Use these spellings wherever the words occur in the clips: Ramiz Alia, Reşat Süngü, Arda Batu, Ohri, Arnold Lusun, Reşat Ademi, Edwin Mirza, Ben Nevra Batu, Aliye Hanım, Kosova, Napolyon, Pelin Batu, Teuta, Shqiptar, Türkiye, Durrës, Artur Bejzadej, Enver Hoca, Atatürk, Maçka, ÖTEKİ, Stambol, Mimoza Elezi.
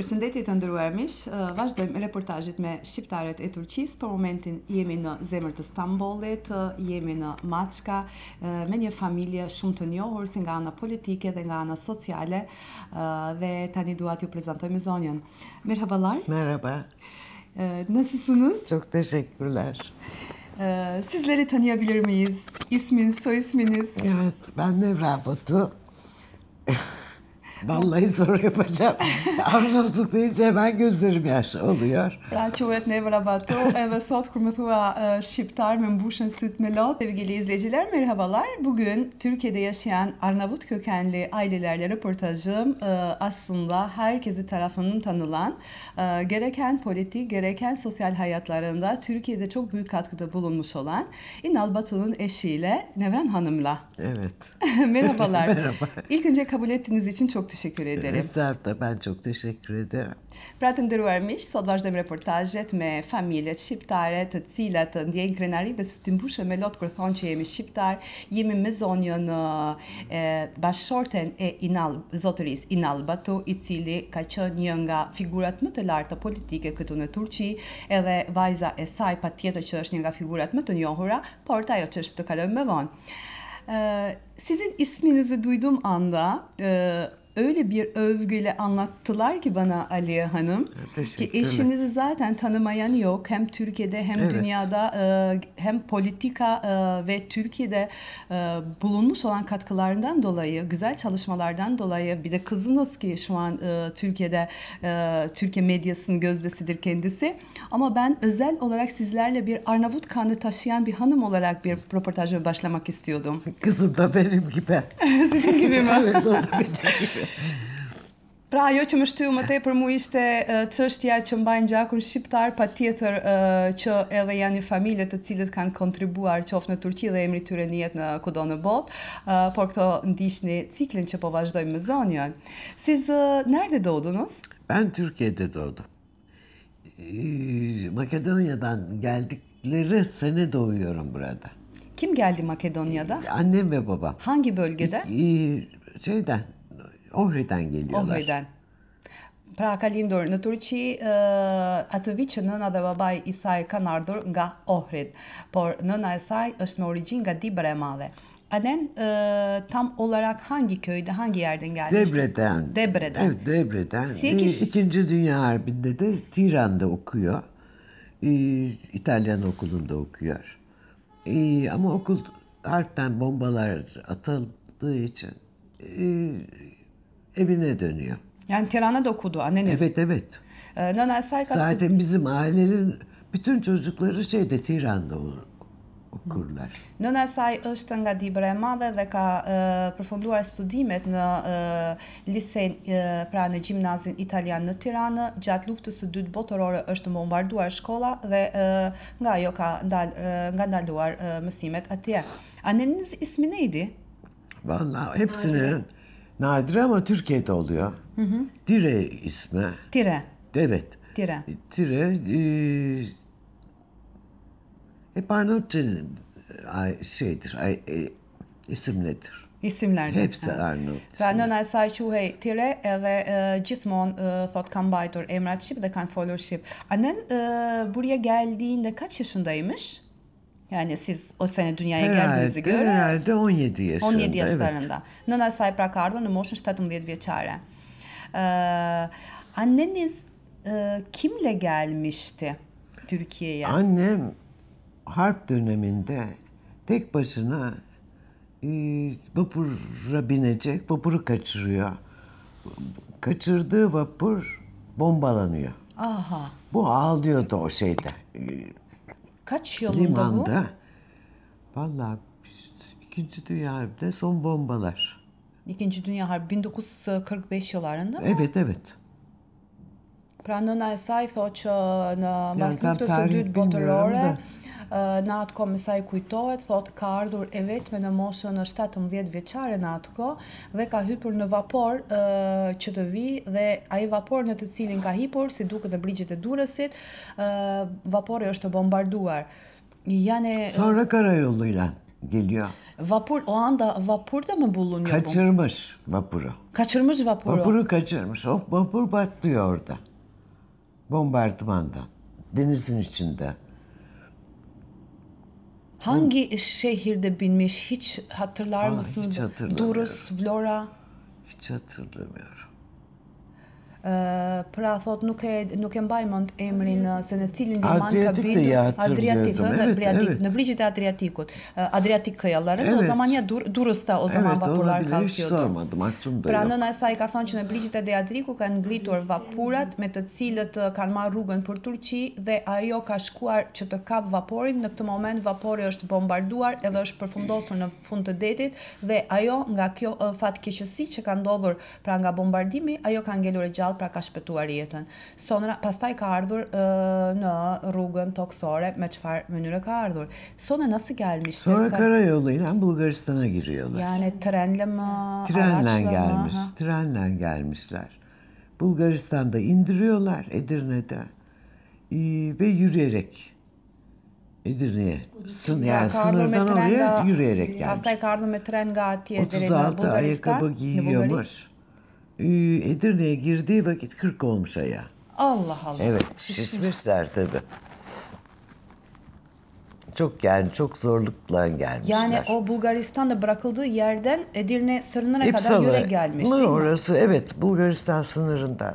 Përshëndetje të nderuar miq, vazhdojmë reportazhet me shqiptarët e Turqisë. Për momentin jemi në zemër të Stambollit, jemi në Maçka, me një familje shumë të njohur si nga ana politike dhe nga ana sociale, dhe tani dua t'ju prezantojmë zonjën. Merhabalar. Merhaba. Nasılsınız? Çok teşekkürler. Sizleri tanıyabilir miyiz? İsmin, soy isminiz? Evet, ben Nevra Batu. Vallahi zor yapacağım. Arnold'u deyince hemen gözlerim yaşlı oluyor. Quhet Nevra Batu ve sot kur më thua shqiptar me mbushën syt me lot. Sevgili izleyiciler merhabalar. Bugün Türkiye'de yaşayan Arnavut kökenli ailelerle röportajım aslında herkesi tarafından tanınan gereken politik, gereken sosyal hayatlarında Türkiye'de çok büyük katkıda bulunmuş olan İnal Batu'nun eşiyle Nevran Hanım'la. Evet. Merhabalar. Merhaba. İlk önce kabul ettiğiniz için çok teşekkür ederim. Estağfurullah, ben çok teşekkür ederim. Pra të nderuar miq, sot vazhdojmë reportazhet me familjet shqiptare, të cilat ndjejnë krenari dhe të mbushën me lot kur thonë që jemi shqiptar. Jemi me zonjën bashorten e zotërisë Inal Batu, i cili ka qenë një nga figurat më të larta politike këtu në Turqi, edhe vajza e saj patjetër që është një nga figurat më të njohura, por ajo ç'është të kalojmë më vonë. Sizin isminizi duyduğum anda öyle bir övgüyle anlattılar ki bana Aliye Hanım ki eşinizi zaten tanımayan yok. Hem Türkiye'de hem evet. Dünyada hem politika ve Türkiye'de bulunmuş olan katkılarından dolayı, güzel çalışmalardan dolayı, bir de kızınız ki şu an Türkiye'de Türkiye medyasının gözdesidir kendisi. Ama ben özel olarak sizlerle bir Arnavut kanı taşıyan bir hanım olarak bir röportajla başlamak istiyordum. Kızım da benim gibi. Sizin gibi mi? Evet, o da benim gibi. Pra ajo që më shtyu më tepër mua ishte çështja që mbajnë gjakun shqiptar, patjetër që edhe janë një familje të cilët kanë kontribuar qoftë në Turqi dhe emri tyre njihet në kudo në botë, por këto ndiqni ciklin që po vazhdojmë me zonjën. Siz nerede doğdunuz? Ben Türkiye'de doğdum. Makedonya'dan geldikleri sene doğuyorum burada. Kim geldi Makedonya'da? Annem ve babam. Hangi bölgede? Şeyden. Ohri'den geliyorlar. Ohri'den. Pra ka lindur në Turqi atë vit që nëna dhe babai i saj kanë ardhur nga Ohrid, por nëna e saj është me origjinë nga Dibra e Madhe. Annen tam olarak hangi köyde, hangi yerden gelmişti? Debre'den. Debre'den. Evet, Debre'den. İkinci Dünya Harbi'nde de Tiran'da okuyor. İtalyan okulunda okuyor. Ama okul harpten bombalar atıldığı için evine dönüyor. Yani Tirana'da okudu anneniz. Evet, evet. Zaten bizim ailenin bütün çocukları şeyde Tiran'da okurlar. Nëna e saj është nga Dibra e Madhe dhe ka përfunduar studimet në lisein, pra në gjimnazin italian në Tiranë. Gjatë luftës së dytë botërore është bombarduar shkolla dhe nga ajo ka ndaluar mësimet atje. Anneniz ismi neydi? Vallahi hepsinin nadir ama Türkiye'de oluyor. Hı hı. Dire ismi. Dire. Evet. Dire. Dire. Hep Arnavutça'nın şeydir, isimledir. İsimlerden. Hepsi Arnavut. Ve nëna e saj quhej Tire edhe gjithmonë thot kanë mbajtur emrat shqip dhe kanë folur shqip. Annen buraya geldiğinde kaç yaşındaymış? Yani siz o sene dünyaya geldiğinizi göre. Herhalde 17 yaşında. 17 yaşlarında. Evet. Nëna e saj pra ka ardhur në moshën 17 vjeçare. Anneniz kimle gelmişti Türkiye'ye? Annem harp döneminde tek başına vapura binecek, vapuru kaçırıyor. Kaçırdığı vapur bombalanıyor. Aha. Bu ağlıyordu o şeyde. Kaç yılında limanda, bu? Vallahi işte, 2. Dünya Harbi'de son bombalar. 2. Dünya Harbi 1945 yıllarında mı? Evet, evet. Pra nëna e saj thot që në mas luftës së dytë botërore, në atë kohë më sa i kujtohet, thot ka ardhur e vetme në moshën 17 vjeçare në atë kohë dhe ka hyrë në vapor që të vi dhe ai vapor në të cilin ka hipur, si duket në brigjet e Durrësit, vapori është bombarduar. Yani sonra karayoluyla geliyor. Vapur, o anda vapurda mı bulunuyor? Kaçırmış vapuru. Kaçırmış vapuru. Vapuru kaçırmış. O vapur batlıyor orada. Bombardımandan. Denizin içinde. Hangi şehirde binmiş? Hiç hatırlar mısın? Hiç hatırlamıyorum. Durus, Vlora? Hiç hatırlamıyorum. Pra thot nuk e mbaj mend emrin se në cilin liman ka bitur Adriatik, në brigjit e Adriatikut, Adriatik kayaları o zaman ya Durus'ta o zaman vapurlar kalkıyordu. Pra nëna e saj ka thënë që në brigjit e Adriatikut kanë ngritur vapurat me të cilët kanë marrë rrugën për Turqi dhe ajo ka shkuar që të kap vaporin. Në këtë moment vapori është bombarduar edhe është përfundosur në fund të detit dhe ajo nga kjo fatkeqësi që ka ndodhur pra nga bombardimi ajo ka ngelur e gjallë pra ka shpëtuar jetën. Sonra, pastaj ka ardhur në rrugën toksore me çfarë mënyre ka ardhur. Sonra nasıl gelmişti? Sonra karayoluyla Bulgaristan'a giriyorlar. Yani trenle mi? Trenle gelmiş. Trenle gelmişler. Bulgaristan'da indiriyorlar Edirne'de ve yürüyerek Edirne'ye. Yani sınırdan oraya yürüyerek gelmiş. Pastaj ka ardhur me tren nga atje deri në Bulgaristan. 36 ayakkabı giyiyormuş. Edirne'ye girdiği vakit 40 olmuş ayağı. Allah Allah. Evet, şişmişler tabii. Çok yani çok zorlukla gelmişler. Yani o Bulgaristan'da bırakıldığı yerden Edirne sınırına kadar yürüye gelmiş değil mi? Orası evet, Bulgaristan sınırından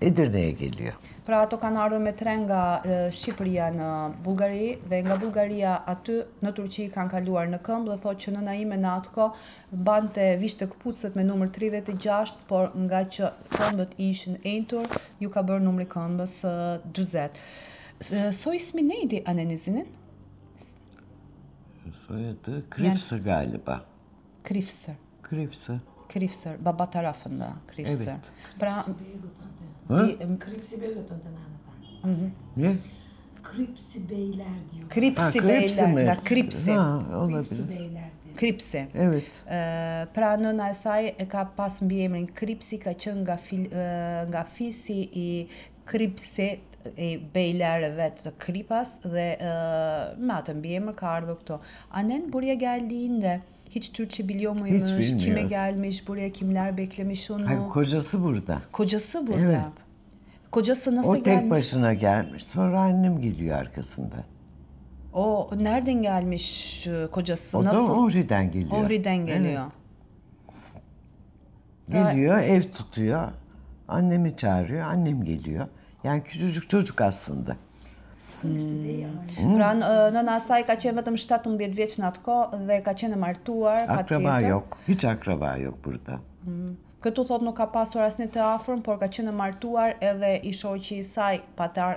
Edirne'ye geliyor. Pra ato kanë ardhur me tren nga Shqipëria në Bullgari dhe nga Bullgaria aty në Turqi kanë kaluar në këmbë dhe thotë që nëna ime në atkohë bante vishte këpucët me numër 36, por nga që këmbët ishin entur, ju ka bërë numri këmbës 40. Soy ismi neydi annenizinin? Soyadı Krifser galiba. Krifser. Krifser. Krifser, baba tarafında Krifser. Evet. Pra Kripsi Beyler'den anlatan. Ne? Kripsi Beyler diyor. Kripsi Beyler, Kripsi. Olabilir. Kripsi. Evet. Pra nëna e saj e ka pas mbi emrin Kripsi, ka qenë nga fisi i Kripsi e beylerve të Kripas dhe me atë mbi emër ka ardhur këto. Annen buraya geldiğinde hiç Türkçe biliyor muymuş? Hiç bilmiyor. Kime gelmiş? Buraya kimler beklemiş onu? Hayır, kocası burada. Kocası burada. Evet. Kocası nasıl gelmiş? O tek gelmiş? Başına gelmiş. Sonra annem geliyor arkasında. O nereden gelmiş kocası? O nasıl? O da Ohri'den geliyor. Ohri'den geliyor. Evet. Geliyor, ev tutuyor. Annemi çağırıyor, annem geliyor. Yani küçücük çocuk aslında. Pra nëna e saj ka qenë vetëm 17 vjeç në atë kohë dhe ka qenë martuar. Akraba yok, hiç akraba yok burada. Këtu thot nuk ka pasur asnjë të afërm, por ka qenë martuar edhe i shoqi i saj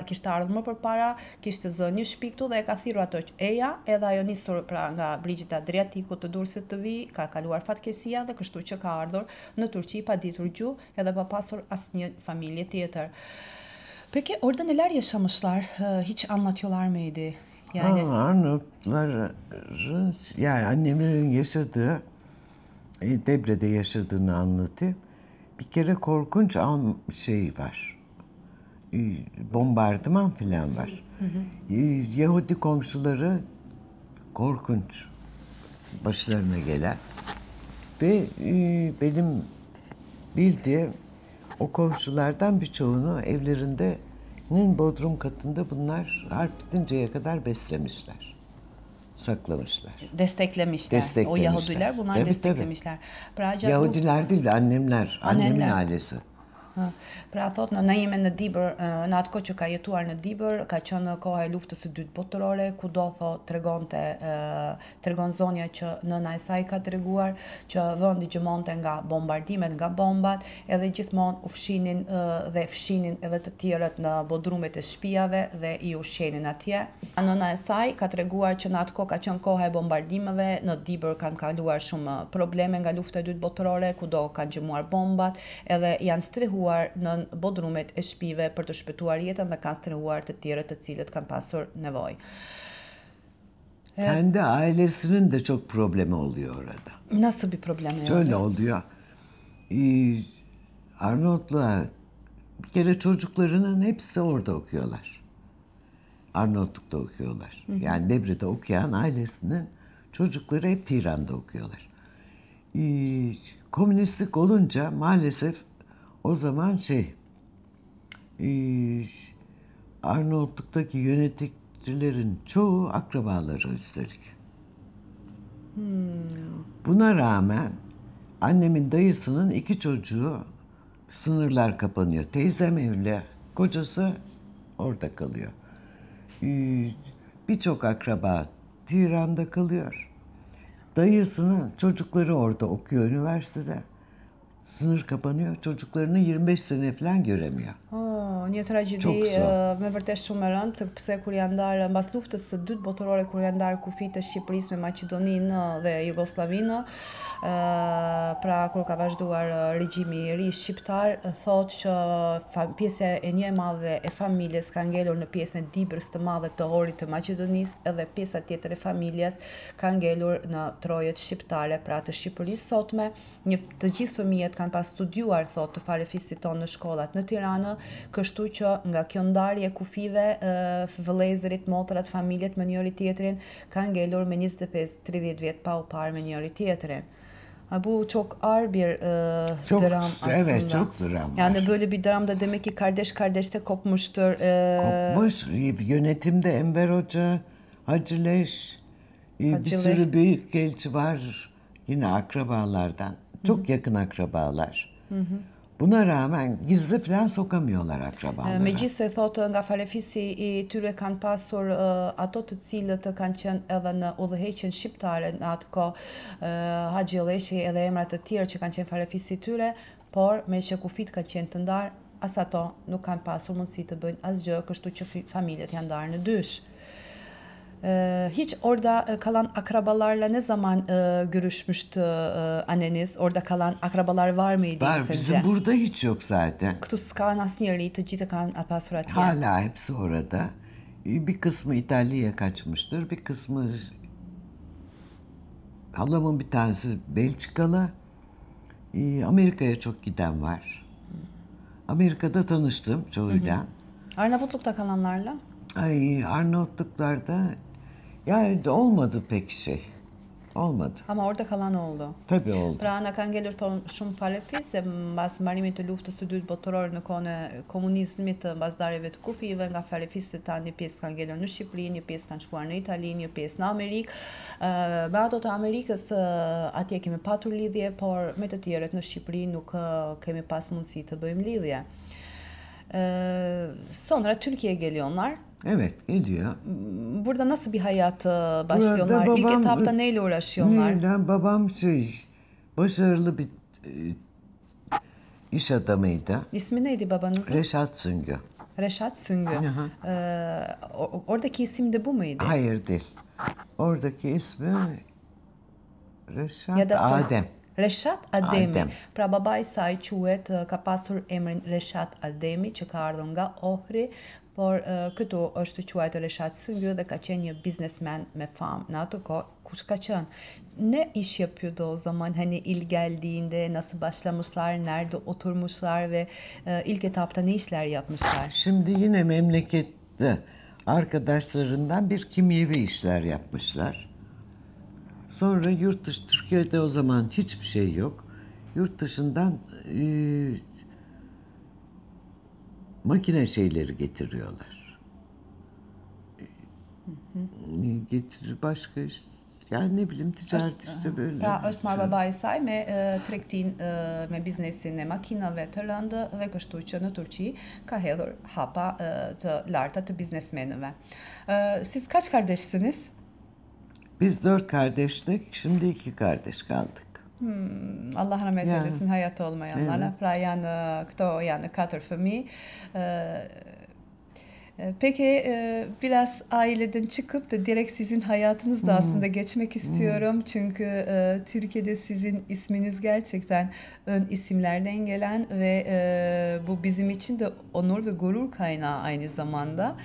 kishte ardhur më përpara, kishte zënë një shtëpi këtu dhe e ka thirrur ato eja, edhe ajo nisur pra nga brigjit Adriatikut të Durrësit të vi, ka kaluar fatkeqësia dhe kështu që ka ardhur në Turqi pa ditur gjuhë edhe pa pasur asnjë familje tjetër. Peki orada neler yaşamışlar? Hiç anlatıyorlar mıydı? Yani Arnavutların, yani annemlerin yaşadığı, Debre'de yaşadığını anlatayım. Bir kere korkunç şey var. Bombardıman falan var. Yahudi komşuları korkunç başlarına gelen ve benim bildiğim o komşulardan birçoğunu evlerinin bodrum katında bunlar harp bitinceye kadar beslemişler, saklamışlar. Desteklemişler. O Yahudiler bunlar tabii, desteklemişler. Tabii. Yahudiler değil, annemler. Annemin ailesi. Pra thot nëna ime në Dibër, në atë kohë që ka jetuar në Dibër, ka qenë koha e luftës së dytë botërore, kudo thot tregon zonja që nëna e saj ka treguar që vendi gjëmonte nga bombardimet, nga bombat, edhe gjithmonë u fshinin dhe fshinin edhe të tjerët në bodrumet e shtëpive dhe i ushqenin atje. Nëna e saj ka treguar që në atë kohë ka qenë koha e bombardimeve, në Dibër kanë kaluar shumë probleme nga lufta e dytë botërore, kudo kanë gjëmuar bombat, edhe janë strehuar në bodrumet e shtëpive për të shpëtuar jetën dhe kanë strehuar të tjerët të cilët kanë pasur nevojë. Kendi ailesinin de çok problemi oluyor orada. Nasıl bir problem yani? Şöyle oluyor. Arnavutluğa bir kere çocuklarının hepsi orada okuyorlar. Arnavutluk'ta okuyorlar. Yani Debre'de okuyan ailesinin Çocukları hep Tiran'da okuyorlar. Komünistlik olunca maalesef o zaman Arnavutluk'taki yöneticilerin çoğu akrabaları üstelik. Buna rağmen annemin dayısının 2 çocuğu, sınırlar kapanıyor. Teyzem evli, kocası orada kalıyor. Birçok akraba Tiran'da kalıyor. Dayısının çocukları orada okuyor üniversitede. Sınır kapanıyor. Çocuklarını 25 sene falan göremiyor. Një tragedi me vërtet shumë e rëndë, sepse kur janë ndarë mbas luftës së dytë botërore, kur janë ndarë kufitë e Shqipërisë me Maqedoninë dhe Jugosllavinë, pra kur ka vazhduar regjimi i ri shqiptar, thotë që pjesa e një e madhe e familjes ka ngelur në pjesën e Dibrës të madhe të Horit të Maqedonisë, edhe pjesa tjetër e familjes ka ngelur në trojet shqiptare, pra të Shqipërisë sotme. Të gjithë fëmijët kanë pas studiuar, thotë, të farefisit tonë në shkollat në Tiranë, kështu që nga kjo ndarje kufive, vëllezërit, motrat, familjet me njëri tjetrin kanë ngelur me 25-30 vjet pa u parë me njëri tjetrin. Bu çok ağır bir dram aslında. Evet, çok dram var. Yani böyle bir dramda demek ki kardeş kardeşte kopmuştur. Kopmuş. Yönetimde Enver Hoca, Hacıleş, bir sürü büyükelçi var yine akrabalardan. Çok yakın akrabalar. Buna rağmen gizli falan sokamıyorlar akrabalara. Megjithse thotë nga farefisi i tyre kanë pasur ato të cilët kanë qenë edhe në udhëheqjen shqiptare në atë kohë, Haxhilleshi edhe emrat të tjerë që kanë qenë farefisi i tyre, por me që kufit kanë qenë të ndarë, as ato nuk kanë pasur mundësi të bëjnë asgjë, kështu që familjet janë ndarë në dysh. Hiç orada kalan akrabalarla ne zaman görüşmüştü anneniz? Orada kalan akrabalar var mıydı? Var. Bizim burada hiç yok zaten. Hala hepsi orada. Bir kısmı İtalya'ya kaçmıştır. Bir kısmı... Halamın bir tanesi Belçikalı. Amerika'ya çok giden var. Amerika'da tanıştım çoğuyla. Arnavutluk'ta kalanlarla? Arnavutluklarda yani olmadı pek şey. Olmadı. Ama orada kalan oldu. Tabii oldu. Pra nga kanë ngelur shumë farefisë mbas mbarimit të luftës së dytë botërore në kohën e komunizmit, të mbasdarjeve të kufive, nga farefisët tani pjesë kanë ngelur në Shqipëri, një pjesë kanë shkuar në Itali, një pjesë në Amerikë. Me ato të Amerikës atje kemi patur lidhje, por me të tjerët në Shqipëri nuk kemi pas mundësi të bëjmë lidhje. Sonra Türkiye'ye geliyorlar. Evet, geliyor. Burada nasıl bir hayat başlıyorlar? Babam, İlk etapta neyle uğraşıyorlar? Babam başarılı bir iş adamıydı. İsmi neydi babanızın? Reşat Süngü. Reşat Süngü. Oradaki isim de bu muydu? Hayır değil. Oradaki ismi Reşat Adem. Reşat Ademi. Pra babai saj quhet, ka pasur emrin Reşat Ademi që ka ardhur nga Ohri, por këtu është quajtur Reşat Süngü dhe ka qenë një biznesmen me famë në atë kohë. Kush ka qenë? Ne iş yapıyordu o zaman? Hani ilk geldiğinde nasıl başlamışlar, nerede oturmuşlar ve ilk etapta ne işler yapmışlar? Şimdi yine memlekette arkadaşlarından bir kimyevi işler yapmışlar. Sonra yurt dışı, Türkiye'de o zaman hiçbir şey yok. Yurt dışından makine şeyleri getiriyorlar. Getirir başka işte. Yani ne bileyim ticaret işte böyle. Pra Östmar babai saj me tregtin me biznesin e makinave të rëndë dhe kështu që në Turqi ka hedhur hapa të larta të biznesmenëve. Siz kaç kardeşsiniz? Biz 4 kardeştik, şimdi 2 kardeş kaldık. Allah rahmet eylesin hayat olmayanlara. Pra janë këto janë 4 fëmijë. Peki biraz aileden çıkıp da direkt sizin hayatınızda aslında geçmek istiyorum. Çünkü Türkiye'de sizin isminiz gerçekten ön isimlerden gelen ve bu bizim için de onur ve gurur kaynağı aynı zamanda.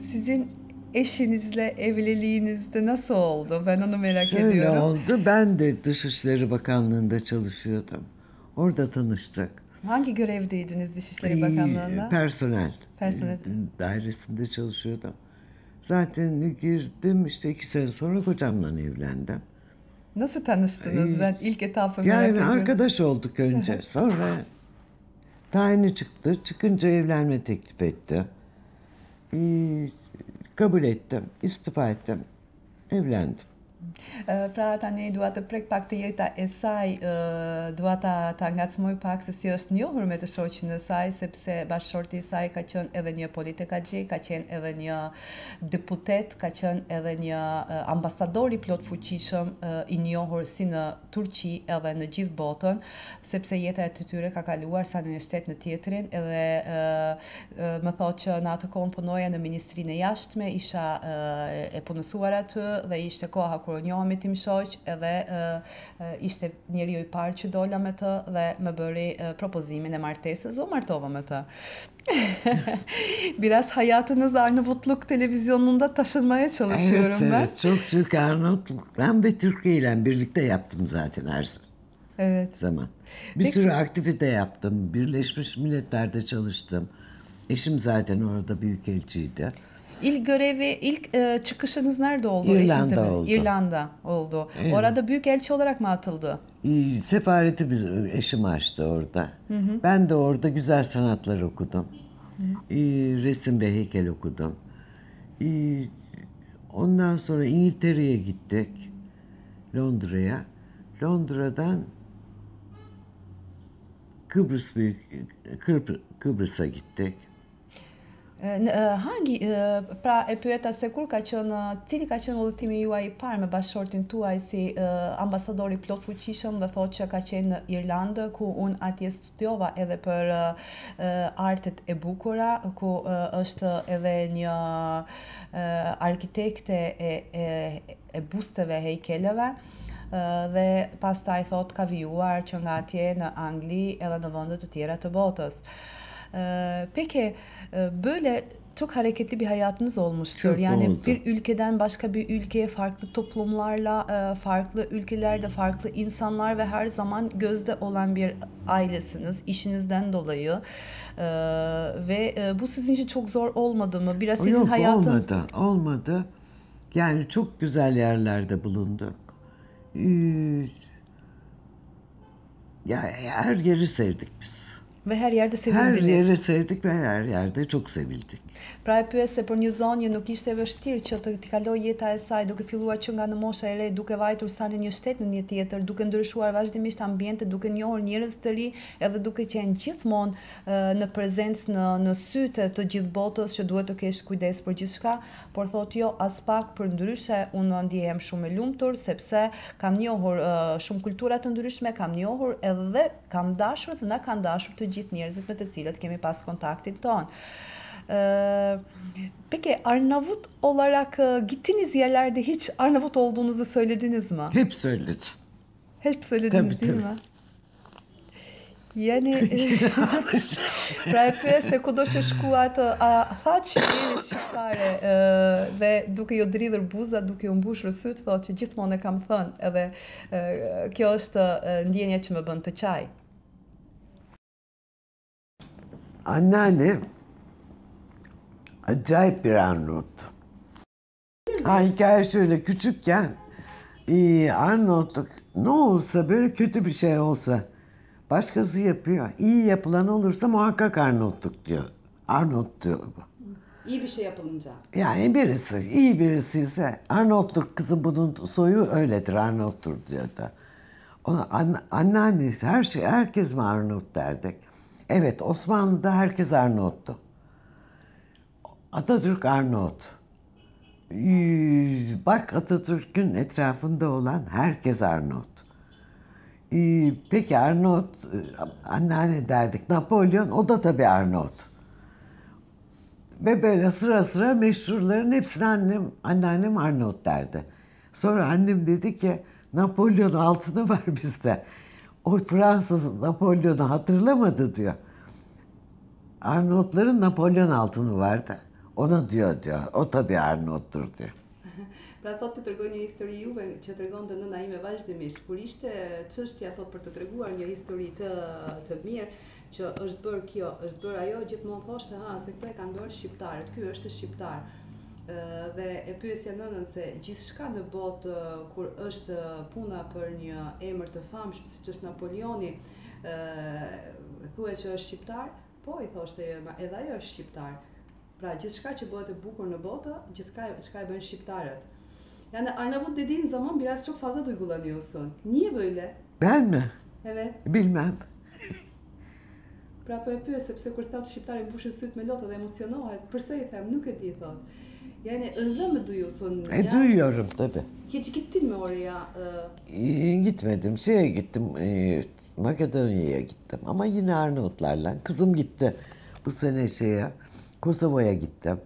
Sizin eşinizle evliliğinizde nasıl oldu? Ben onu merak ediyorum. Şöyle oldu. Ben de Dışişleri Bakanlığı'nda çalışıyordum. Orada tanıştık. Hangi görevdeydiniz Dışişleri Bakanlığı'nda? Personel dairesinde çalışıyordum. Zaten girdim işte 2 sene sonra kocamla evlendim. Nasıl tanıştınız? Ben ilk etapı merak ediyorum. Yani arkadaş olduk önce. Sonra tayini çıktı. Çıkınca evlenme teklif etti. Kabul ettim. İstifa ettim. Evlendim. Pra tani dua të prek pak të jeta e saj, dua ta ngacmoj pak se si është njohur me të shoqin e saj, sepse bashorti i saj ka qenë edhe një politikaxhi, ka qenë edhe një deputet, ka qenë edhe një ambasador i plot fuqishëm i njohur si në Turqi edhe në gjithë botën, sepse jeta e tyre ka kaluar sa në një shtet në tjetrin, edhe më thotë që në atë kohë punoja në Ministrinë e Jashtme, isha e punësuar aty dhe ishte koha kur njohemi tim shoq edhe ishte njeriu i parë që dola me të dhe më bëri propozimin e martesës, o martova me të. Biraz hayatınız Arnavut Butluk televizyonunda taşınmaya çalışıyorum ben. Evet, çok Türk Arnavutluk'tan ve Türkiye ile birlikte yaptım zaten her zaman. Evet. Zaman. Bir peki, sürü aktivite yaptım, Birleşmiş Milletler'de çalıştım. Eşim zaten orada büyükelçiydi. İlk çıkışınız nerede oldu? İrlanda oldu. İrlanda oldu. Evet. Orada büyükelçi olarak mı atıldı? Sefareti bizim eşim açtı orada. Hı hı. Ben de orada güzel sanatlar okudum. Hı. Resim ve heykel okudum. Ondan sonra İngiltere'ye gittik. Londra'ya. Londra'dan Kıbrıs'a gittik. Hangi, pra e pyeta se kur ka qenë, cili ka qenë udhëtimi juaj i parë me bashortin tuaj si ambasadori plot fuqishëm dhe thotë që ka qenë në Irlandë, ku unë atje studiova edhe për artet e bukura, ku është edhe një arkitekte e busteve hejkeleve. Dhe pastaj thotë ka vijuar që nga atje në Angli edhe në vende të tjera të botës. Peki böyle çok hareketli bir hayatınız olmuştur. Çok yani oldu. Bir ülkeden başka bir ülkeye farklı toplumlarla, farklı ülkelerde farklı insanlar ve her zaman gözde olan bir ailesiniz işinizden dolayı ve bu sizin için çok zor olmadı mı? Biraz sizin yok, hayatınız... Olmadı. Yani çok güzel yerlerde bulunduk. Ya her yeri sevdik biz. Ve her yerde sevildiniz. Her yere sevdik ve her yerde çok sevildik. Pra e pyet se për një zonjë nuk ishte vështirë që të kaloj jeta e saj duke filluar që nga në mosha e re, duke vajtur sa në një shtet në një tjetër, duke ndryshuar vazhdimisht ambiente, duke njohur njerëz të ri, edhe duke qenë gjithmonë në prezencë në sytë të gjithë botës që duhet të kesh kujdes për gjithçka, por thotë jo as pak, përndryshe unë ndihem shumë e lumtur sepse kam njohur shumë kultura të ndryshme, kam njohur edhe kam dashur dhe na kanë dashur të gjithë njerëzit me të cilët kemi pas kontaktin ton. Peki Arnavut olarak gittiğiniz yerlerde hiç Arnavut olduğunuzu söylediniz mi? Hep söyledim. Hep söylediniz tabii, değil mi? Yani prapse kudo që shkua atë tha që jeni shqiptare dhe duke ju dridhur buza, duke u mbushur syt, thotë që gjithmonë e kam thënë edhe kjo është ndjenja që më bën të çaj. Anneannem acayip bir Arnavut. Hikaye şöyle, küçükken Arnavutluk ne olsa böyle kötü bir şey olsa başkası yapıyor. İyi yapılan olursa muhakkak Arnavutluk diyor. Arnavut diyor bu. İyi bir şey yapılınca. Yani birisi, iyi birisi ise Arnavutluk kızı bunun soyu öyledir, Arnavuttur diyor da. Ona anneanne her şey, herkes mi Arnavut derdik. Evet, Osmanlı'da herkes Arnavuttu. Atatürk Arnavut. Bak Atatürk'ün etrafında olan herkes Arnavut. Peki Arnavut, anneanne derdik, Napolyon, o da tabii Arnavut. Ve böyle sıra sıra meşhurların hepsini anneannem Arnavut derdi. Sonra annem dedi ki, Napolyon altını var bizde. O Fransız Napolyon'u hatırlamadı diyor. Arnavutların Napolyon altını vardı. Ona diyor. O tabii Arnavuttur diyor. Pra thot të tregoj një histori juve që tregonte nëna ime vazhdimisht. Kur ishte çështja thot për të treguar një histori të mirë, që është bër kjo, është bër ajo, gjithmonë thoshte, ha, se këtë e kanë dorë shqiptarët. Ky është shqiptar. dhe e pyesja nënën se gjithçka në botë kur është puna për një emër të famshëm siç është Napoleoni, thuaj që është shqiptar, po i thoshte edhe ajo është shqiptar. Pra gjithçka që bëhet e bukur në botë, gjithçka e bën shqiptarët. Yani Arnavut dediğin zaman biraz çok fazla duygulanıyorsun. Niye böyle? Ben mi? Evet. Bilmem. Prapë e pyet sepse kur tha shqiptari mbushën syt me lotë dhe emocionohet, përse i them, nuk e di thot. Yani özlem duyuyorsun. Duyuyorum tabii. Hiç gittin mi oraya? Gitmedim. Şeye gittim. Makedonya'ya gittim ama yine Arnavutlarla. Kızım gitti bu sene Kosova'ya gittim.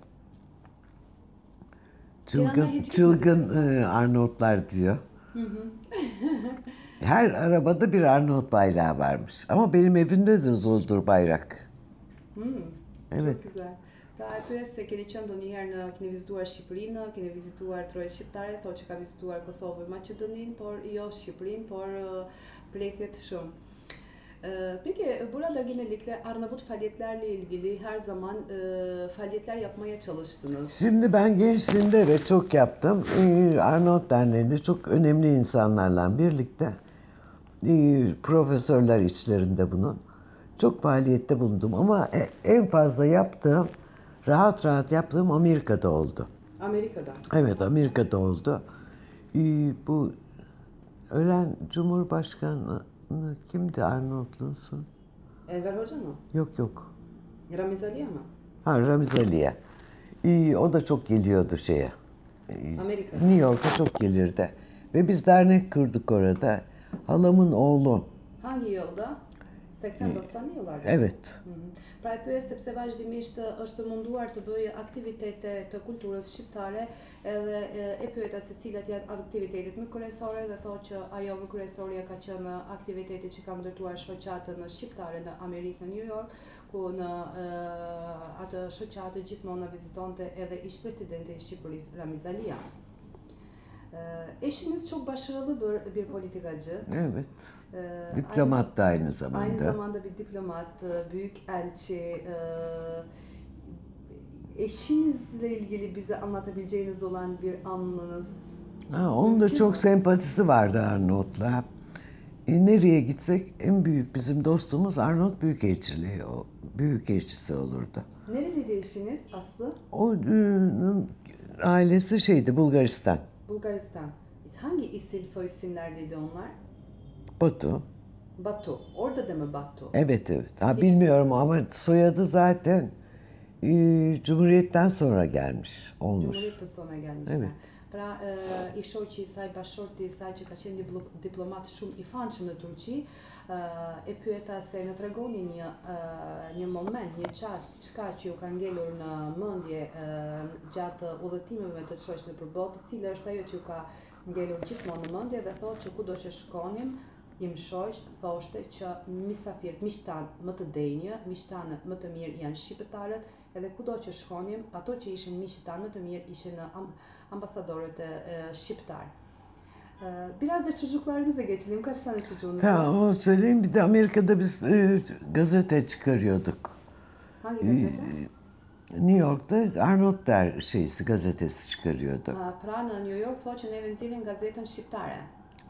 Çılgın Arnavutlar diyor. Her arabada bir Arnavut bayrağı varmış. Ama benim evimde de zordur bayrak. Evet. Çok güzel. Pra e pyes se keni qenë ndonjëherë në keni vizituar Shqipërinë, keni vizituar trojën shqiptare, thotë që ka vizituar Kosovën e Maqedoninë, por jo Shqipërinë, por preket shumë. Peki burada genellikle Arnavut faaliyetlerle ilgili her zaman faaliyetler yapmaya çalıştınız. Şimdi ben gençliğimde ve çok yaptım. Arnavut Derneği'nde çok önemli insanlarla birlikte, profesörler içlerinde bunun, çok faaliyette bulundum. Ama en fazla yaptığım, rahat rahat yaptığım Amerika'da oldu. Amerika'da? Evet, Amerika'da oldu. Bu ölen Cumhurbaşkanı kimdi? Arnold Lusun? Edwin Hoca mı? Yok yok. Ramiz Alia mı? Ha, Ramiz Alia. O da çok geliyordu Amerika'da. New York'a çok gelirdi. Ve biz dernek kurduk orada. Halamın oğlu. Hangi yolda? 80-90 yıllarda? Evet. Pra e pyes sepse vazhdimisht është munduar të bëjë aktivitete të kulturës shqiptare edhe e pyeta se cilat janë aktivitetet më kryesore dhe thotë që ajo më kryesorja ka qenë aktiviteti që ka ndërtuar shoqatën shqiptare në Amerikë, në New York, ku në atë shoqatë gjithmonë vizitonte edhe ish-presidenti i Shqipërisë Ramiz Alia. Eşiniz çok başarılı bir politikacı. Evet. Diplomat da aynı zamanda. Aynı zamanda bir diplomat, büyük elçi. Eşinizle ilgili bize anlatabileceğiniz olan bir anınız. Onun da çok sempatisi vardı Arnavut'la. Nereye gitsek en büyük bizim dostumuz Arnavut Büyükelçiliği, o büyükelçisi olurdu. Nereliydi eşiniz Aslı? Onun ailesi Bulgaristan. Bulgaristan. Hangi isim, soy isimlerdeydi onlar? Batu. Batu. Orada da mı Batu? Evet evet. Ha, bilmiyorum ama soyadı zaten Cumhuriyet'ten sonra gelmiş. Olmuş. Cumhuriyet'ten sonra gelmiş. Evet. Pra i shoqi i saj, bashorti i saj që ka qenë diplomat shumë i fanshëm në Turqi, e pyeta se na tregoni një moment, një çast, diçka që ju ka ngelur në mendje gjatë udhëtimeve të shoqëve nëpër botë, cila është ajo që ju ka ngelur gjithmonë në mendje dhe thotë që kudo që shkonim, im shoq thoshte që mysafirët, miqtan më të denjë, miqtanë më të mirë janë shqiptarët, edhe kudo që shkonim, ato që ishin miqtan më të mirë ishin ambasadorët shqiptar. Biraz da çocuklarınıza geçelim. Kaç tane çocuğunuz var? Tamam, onu söyleyeyim. Bir de Amerika'da biz gazete çıkarıyorduk. Hangi gazete? New York'ta Arnold gazetesi çıkarıyorduk. Pra në New York, thotë që neve nxjerrin gazetën shqiptare.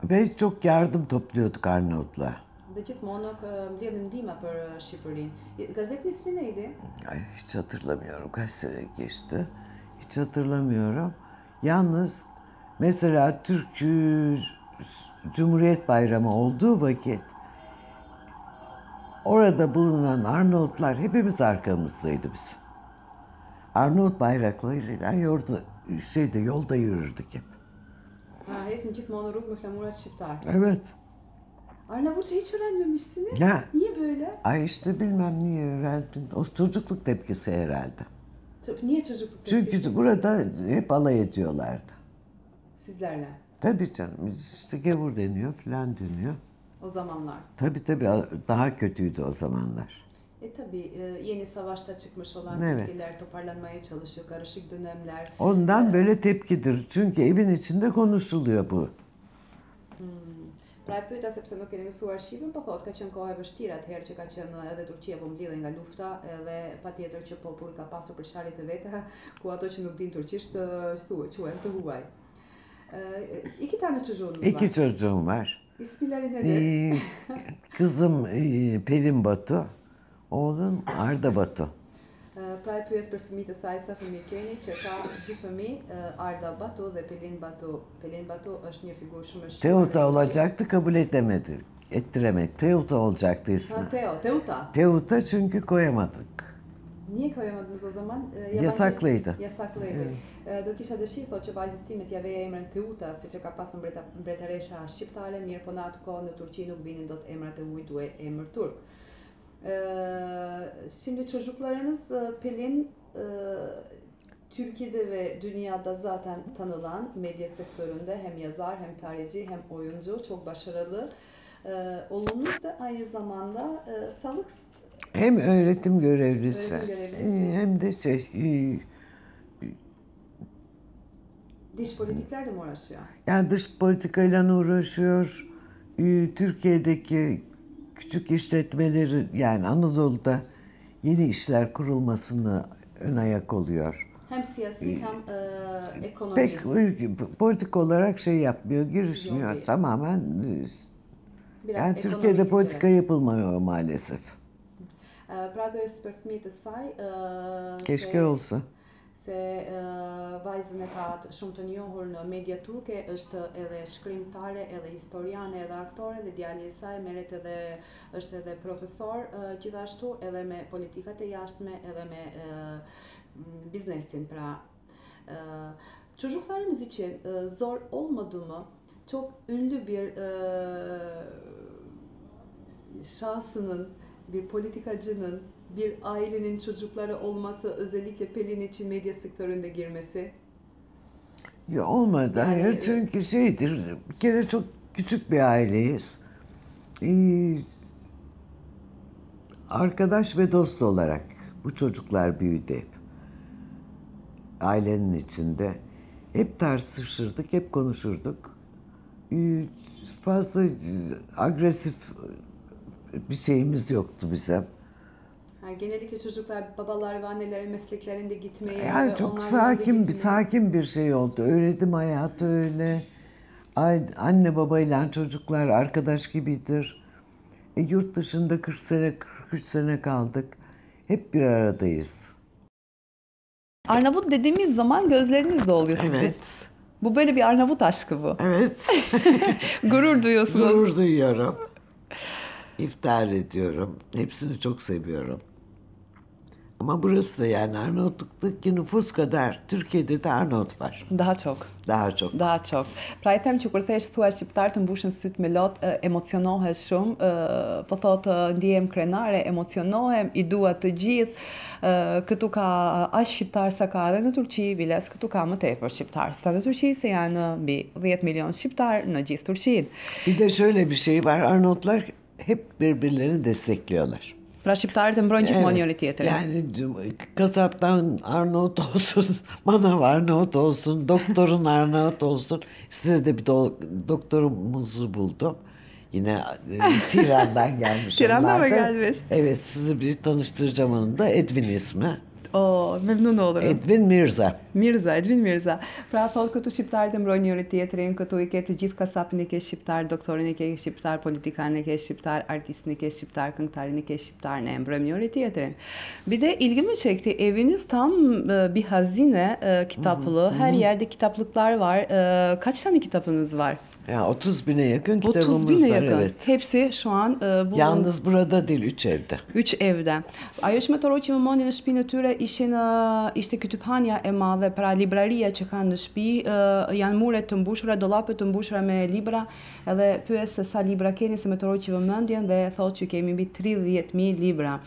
Ve çok yardım topluyorduk Arnavut'la. Ve gjithmonë mbledhim ndihmë për Shqipërinë. Gazetenin ismi neydi? Ay, hiç hatırlamıyorum. Kaç sene geçti? Hiç hatırlamıyorum. Yalnız mesela Türk Cumhuriyet Bayramı olduğu vakit orada bulunan Arnavutlar hepimiz arkamızdaydı bizim. Arnavut bayraklarıyla yolda yürürdük hep. Hepsini çiftmanı ruh mühlemura çiftar. Evet. Arnavutça hiç öğrenmemişsiniz. Ya. Niye böyle? Ay işte bilmem niye öğrendim. O çocukluk tepkisi herhalde. Niye çocukluk tepkisi? Çünkü burada hep alay ediyorlardı. Sizlerle? Tabii canım. İşte gevur deniyor filan deniyor. O zamanlar? Tabii tabii. Daha kötüydü o zamanlar. Tabii yeni savaşta çıkmış olan tepkiler toparlanmaya çalışıyor, karışık dönemler. Ondan böyle tepkidir çünkü evin içinde konuşuluyor bu. Pra e pyta sepse nuk keni mësuar shqipën, po thotë ka qenë kohë e vështirë atëherë që ka qenë edhe Turqia po mblidhej nga lufta, edhe patjetër që populli ka pasur përsharit të veta, ku ato që nuk din turqisht quhen të huaj. İki tane çocuğunuz var. İki çocuğum var. İsimleri nedir? Kızım Pelin Batu, oğlum Arda Batu. Pra e pyes për fëmijët e saj sa fëmijë keni, që ka dy fëmijë, Arda Batu dhe Pelin Batu. Pelin Batu është një figurë shumë e shënuar. Teuta olacaktı, kabul etmedi. Ettiremedik. Teuta olacaktı ismi. Ha, Teuta. Teuta çünkü koyamadık. Niye koyamadınız o zaman? Yasaklıydı. Yasaklıydı. Do kisha dëshirë, thotë që vajzës time t'ia veja emrin Teuta, siç e ka pasur mbretëresha shqiptare, mirë po në atë kohë në Turqi nuk binin dot emrat e ujit, duhej emër turk. Şimdi çocuklarınız Pelin Türkiye'de ve dünyada zaten tanınan medya sektöründe hem yazar hem tarihçi hem oyuncu, çok başarılı. Oğlunuz da aynı zamanda sağlık hem öğretim görevlisi, hem de dış politiklerle mi uğraşıyor? Yani dış politikayla uğraşıyor. Türkiye'deki küçük işletmeleri, yani Anadolu'da yeni işler kurulmasını ön ayak oluyor. Hem siyasi hem ekonomik. Pek politik olarak şey yapmıyor, girişmiyor. Yok, tamamen. Biraz yani Türkiye'de politika yapılmıyor maalesef. Pra pyes për fëmijët e saj, keşke olsa se vajzën e ka shumë të njohur në media turke, është edhe shkrimtare, edhe historiane, edhe aktore, dhe djali i saj merret edhe është edhe profesor, gjithashtu edhe me politikat e jashtme, edhe me biznesin. Pra çocuklarınız için zor olmadı mı? Çok ünlü bir şahsının, bir politikacının, bir ailenin çocukları olması, özellikle Pelin için medya sektöründe girmesi? Ya olmadı. Yani, hayır, çünkü şeydir, bir kere çok küçük bir aileyiz. Arkadaş ve dost olarak bu çocuklar büyüdü hep. Ailenin içinde. Hep tartışırdık, hep konuşurduk. Fazla agresif bir şeyimiz yoktu bize. Yani genellikle çocuklar babalar ve annelerin mesleklerinde gitmeye... Yani çok sakin bir şey oldu. Öğretim hayatı öyle. Anne babayla çocuklar arkadaş gibidir. Yurt dışında 40 sene, 43 sene kaldık. Hep bir aradayız. Arnavut dediğimiz zaman gözleriniz doluyor sizin. Evet. Bu böyle bir Arnavut aşkı bu. Evet. Gurur duyuyorsunuz. Gurur duyuyorum. İftihar ediyorum. Hepsini çok seviyorum. Ama burası da yani Arnavutluk'taki nüfus kadar Türkiye'de de Arnavut var. Daha çok. Pra i them që kurse e thua shqiptar të mbushën syt me lot, emocionohesh shumë, po thotë ndihem krenare, emocionohem, i dua të gjithë. Këtu ka aq shqiptar sa ka edhe në Turqi, biles këtu ka më tepër shqiptar sa në Turqi, se janë mbi 10 milyon shqiptar në gjithë Turqinë. Bir de şöyle bir şey var, Arnavutlar hep birbirlerini destekliyorlar. Raşiptar'da mbrojnë gjithmonë njëri tjetrin. Yani kasaptan Arnavut olsun, manav Arnavut olsun, doktorun Arnavut olsun. Size de bir doktorumuzu buldum. Yine Tiran'dan gelmiş. Tiran'dan mı gelmiş? Evet, sizi bir tanıştıracağım onun da. Edwin ismi. O, memnun olurum. Edwin Mirza. Pra thot këtu shqiptarët e mbrojnë njëri tjetrin, këtu i ke të gjithë kasapin e ke shqiptar, doktorin e ke shqiptar, politikanin e ke shqiptar, artistin e ke shqiptar, këngëtarin e ke shqiptar, ne mbrojmë njëri tjetrin. Bir de ilgimi çekti, eviniz tam bir hazine, kitaplığı, her yerde kitaplıklar var. Kaç tane kitabınız var? Ya 30.000'e yakın kitabımız var, yakın. Evet. Hepsi şu an bu yalnız burada değil, 3 evde. 3 evde. Ajo që më tëroj që më moni në shtëpinë e tyre ishte kytyphania e madhe, pra libraria që kanë në shtëpi, janë mure të mbushura, dollapë të mbushura me libra, edhe pyes se sa libra keni, se më tëroj që vëmendjen dhe thotë që kemi mbi 30.000 libra.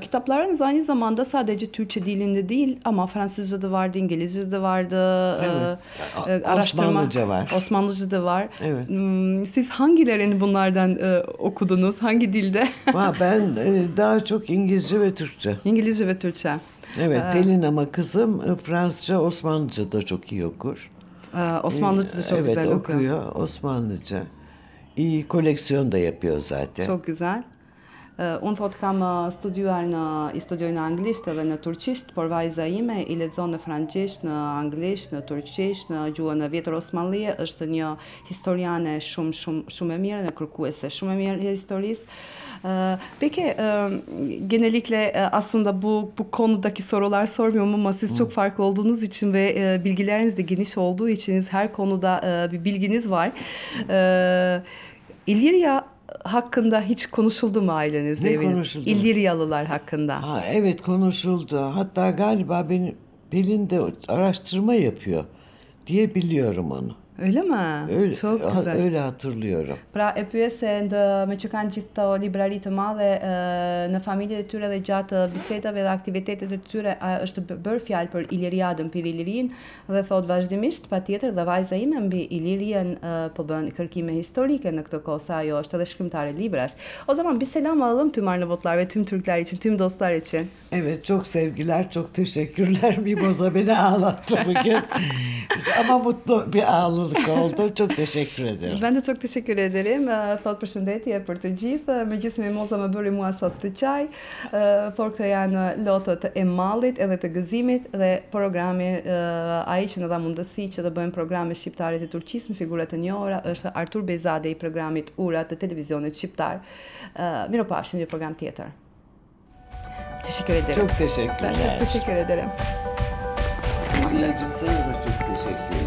Kitaplarınız aynı zamanda sadece Türkçe dilinde değil ama Fransızca da vardı, İngilizce de vardı, evet. Osmanlıca var. Osmanlıca da var. Evet. Siz hangilerini bunlardan okudunuz? Hangi dilde? Ben daha çok İngilizce ve Türkçe. İngilizce ve Türkçe. Evet, Pelin ama kızım Fransızca, Osmanlıca da çok iyi okur. Osmanlıca da çok güzel okuyor. Osmanlıca. İyi, koleksiyon da yapıyor zaten. Çok güzel. Unë thot kam studuar në, i studuar në anglisht edhe në turqisht, por vajza ime i lexon në frangjisht, në anglisht, në turqisht, në gjuhën e vjetër osmanlije, është një historiane shumë e mirë, në kërkuese shumë e mirë historisë. Peki genellikle aslında bu konudaki sorular sormuyorum ama siz çok farklı olduğunuz için ve bilgileriniz de geniş olduğu için her konuda bir bilginiz var. İlirya hakkında hiç konuşuldu mu ailenizde? İliryalılar hakkında. Ha, evet, konuşuldu. Hatta galiba benim Pelin de araştırma yapıyor diye biliyorum onu. Öyle mi? Öyle, çok güzel. Öyle hatırlıyorum. Pra e pyese me që kanë gjithë këto librari të madhe në familjet e tyre dhe gjatë bisedave dhe aktivitetet e tyre është bërë fjalë për Iliriadën, për Ilirin dhe thot vazhdimisht patjetër dhe vajza ime mbi Ilirien po bën kërkime historike në këtë kohë sa ajo është edhe shkrimtare librash. O zaman bir selam alalım tüm Arnavutlar ve tüm Türkler için, tüm dostlar için. Evet, çok sevgiler, çok teşekkürler. Mimoza beni ağlattı bugün. Ama mutlu bir ağlattı. Oldu. Çok teşekkür ederim. Ben de çok teşekkür ederim. Thot përshëndetje për të gjithë. Megjithëse Mimoza më bëri mua sot të çaj, por këto janë lotët e mallit edhe të gëzimit dhe programi ai që na dha mundësi që të bëjmë programe shqiptare të Turqisë, figurat e njohura është Artur Bejzadej i programit Ura të televizionit shqiptar. Mirupafshim në program tjetër. Teşekkür ederim. Çok teşekkürler. Ben de teşekkür ederim. Anneciğim, sana da çok teşekkür ederim.